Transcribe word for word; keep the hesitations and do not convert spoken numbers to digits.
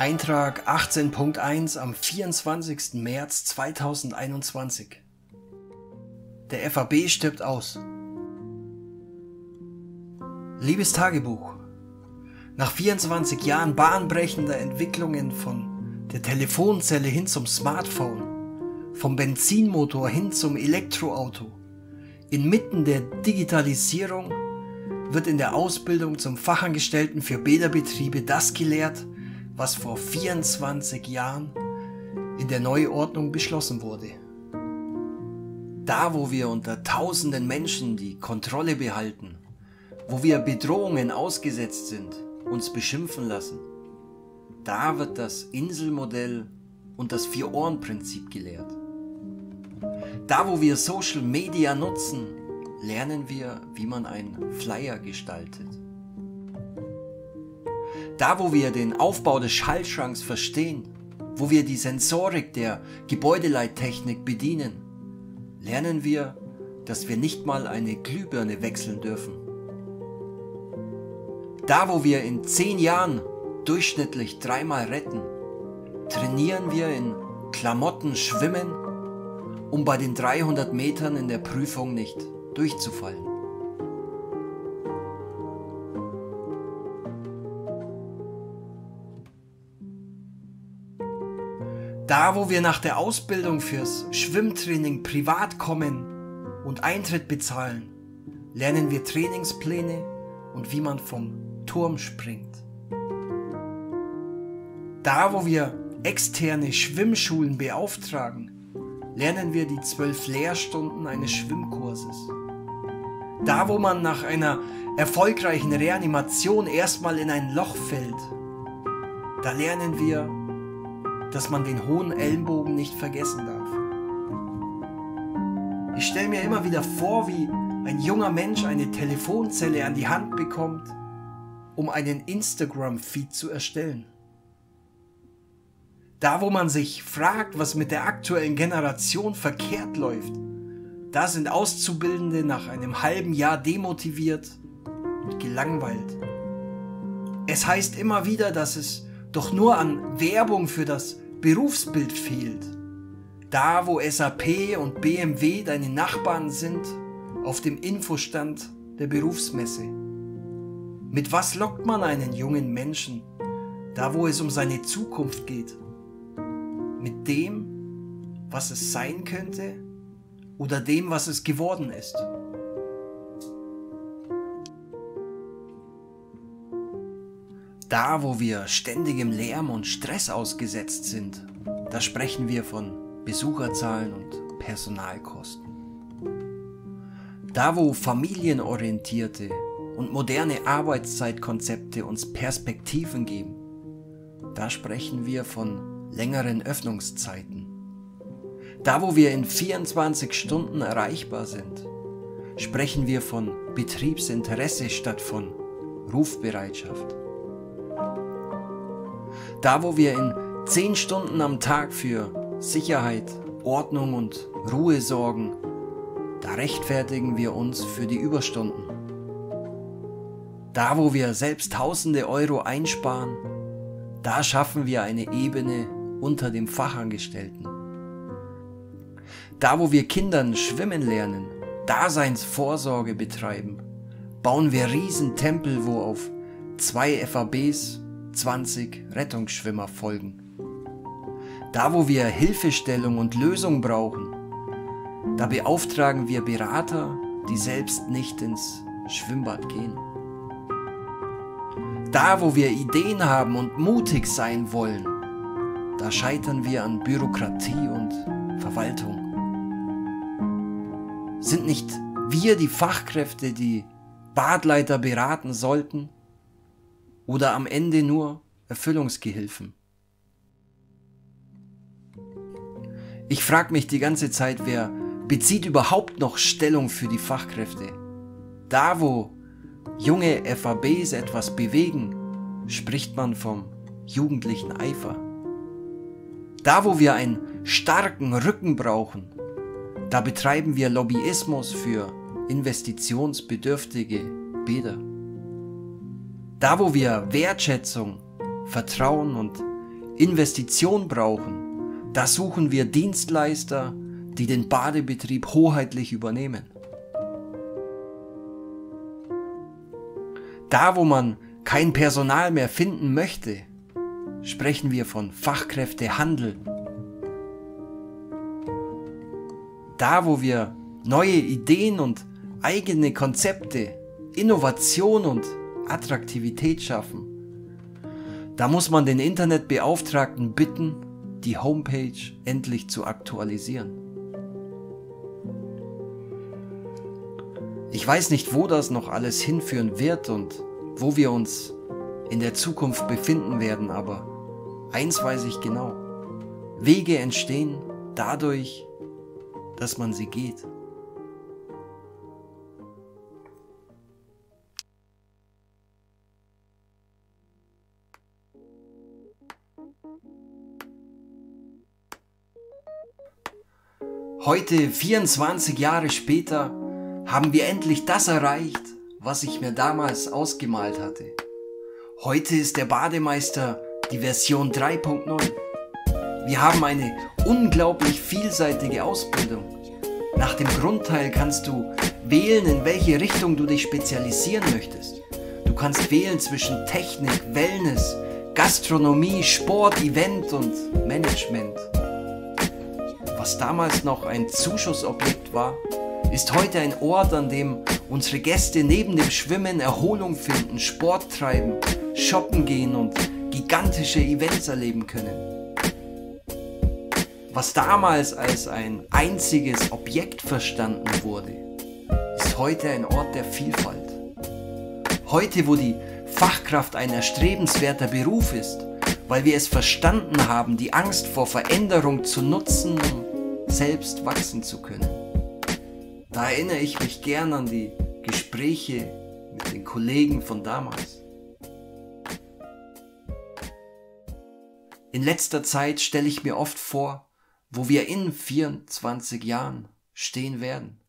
Eintrag achtzehn Punkt eins am vierundzwanzigsten März zweitausendeinundzwanzig. Der F A B stirbt aus. Liebes Tagebuch, nach vierundzwanzig Jahren bahnbrechender Entwicklungen von der Telefonzelle hin zum Smartphone, vom Benzinmotor hin zum Elektroauto, inmitten der Digitalisierung wird in der Ausbildung zum Fachangestellten für Bäderbetriebe das gelehrt, was vor vierundzwanzig Jahren in der Neuordnung beschlossen wurde. Da, wo wir unter tausenden Menschen die Kontrolle behalten, wo wir Bedrohungen ausgesetzt sind, uns beschimpfen lassen, da wird das Inselmodell und das Vier-Ohren-Prinzip gelehrt. Da, wo wir Social Media nutzen, lernen wir, wie man einen Flyer gestaltet. Da, wo wir den Aufbau des Schaltschranks verstehen, wo wir die Sensorik der Gebäudeleittechnik bedienen, lernen wir, dass wir nicht mal eine Glühbirne wechseln dürfen. Da, wo wir in zehn Jahren durchschnittlich dreimal retten, trainieren wir in Klamotten schwimmen, um bei den dreihundert Metern in der Prüfung nicht durchzufallen. Da, wo wir nach der Ausbildung fürs Schwimmtraining privat kommen und Eintritt bezahlen, lernen wir Trainingspläne und wie man vom Turm springt. Da, wo wir externe Schwimmschulen beauftragen, lernen wir die zwölf Lehrstunden eines Schwimmkurses. Da, wo man nach einer erfolgreichen Reanimation erstmal in ein Loch fällt, da lernen wir, dass man den hohen Ellenbogen nicht vergessen darf. Ich stelle mir immer wieder vor, wie ein junger Mensch eine Telefonzelle an die Hand bekommt, um einen Instagram-Feed zu erstellen. Da, wo man sich fragt, was mit der aktuellen Generation verkehrt läuft, da sind Auszubildende nach einem halben Jahr demotiviert und gelangweilt. Es heißt immer wieder, dass es doch nur an Werbung für das Berufsbild fehlt. Da, wo S A P und B M W deine Nachbarn sind, auf dem Infostand der Berufsmesse. Mit was lockt man einen jungen Menschen, da, wo es um seine Zukunft geht? Mit dem, was es sein könnte, oder dem, was es geworden ist. Da, wo wir ständigem Lärm und Stress ausgesetzt sind, da sprechen wir von Besucherzahlen und Personalkosten. Da, wo familienorientierte und moderne Arbeitszeitkonzepte uns Perspektiven geben, da sprechen wir von längeren Öffnungszeiten. Da, wo wir in vierundzwanzig Stunden erreichbar sind, sprechen wir von Betriebsinteresse statt von Rufbereitschaft. Da, wo wir in zehn Stunden am Tag für Sicherheit, Ordnung und Ruhe sorgen, da rechtfertigen wir uns für die Überstunden. Da, wo wir selbst tausende Euro einsparen, da schaffen wir eine Ebene unter dem Fachangestellten. Da, wo wir Kindern schwimmen lernen, Daseinsvorsorge betreiben, bauen wir Riesentempel, wo auf zwei F A Bs zwanzig Rettungsschwimmer folgen. Da, wo wir Hilfestellung und Lösung brauchen, da beauftragen wir Berater, die selbst nicht ins Schwimmbad gehen. Da, wo wir Ideen haben und mutig sein wollen, da scheitern wir an Bürokratie und Verwaltung. Sind nicht wir die Fachkräfte, die Badleiter beraten sollten? Oder am Ende nur Erfüllungsgehilfen? Ich frage mich die ganze Zeit, wer bezieht überhaupt noch Stellung für die Fachkräfte? Da, wo junge F A Bs etwas bewegen, spricht man vom jugendlichen Eifer. Da, wo wir einen starken Rücken brauchen, da betreiben wir Lobbyismus für investitionsbedürftige Bäder. Da, wo wir Wertschätzung, Vertrauen und Investition brauchen, da suchen wir Dienstleister, die den Badebetrieb hoheitlich übernehmen. Da, wo man kein Personal mehr finden möchte, sprechen wir von Fachkräftehandel. Da, wo wir neue Ideen und eigene Konzepte, Innovation und Attraktivität schaffen, da muss man den Internetbeauftragten bitten, die Homepage endlich zu aktualisieren. Ich weiß nicht, wo das noch alles hinführen wird und wo wir uns in der Zukunft befinden werden, aber eins weiß ich genau: Wege entstehen dadurch, dass man sie geht. Heute, vierundzwanzig Jahre später, haben wir endlich das erreicht, was ich mir damals ausgemalt hatte. Heute ist der Bademeister die Version drei punkt null. Wir haben eine unglaublich vielseitige Ausbildung. Nach dem Grundteil kannst du wählen, in welche Richtung du dich spezialisieren möchtest. Du kannst wählen zwischen Technik, Wellness, Gastronomie, Sport, Event und Management. Was damals noch ein Zuschussobjekt war, ist heute ein Ort, an dem unsere Gäste neben dem Schwimmen Erholung finden, Sport treiben, shoppen gehen und gigantische Events erleben können. Was damals als ein einziges Objekt verstanden wurde, ist heute ein Ort der Vielfalt. Heute, wo die Fachkraft ein erstrebenswerter Beruf ist, weil wir es verstanden haben, die Angst vor Veränderung zu nutzen, um selbst wachsen zu können. Da erinnere ich mich gern an die Gespräche mit den Kollegen von damals. In letzter Zeit stelle ich mir oft vor, wo wir in vierundzwanzig Jahren stehen werden.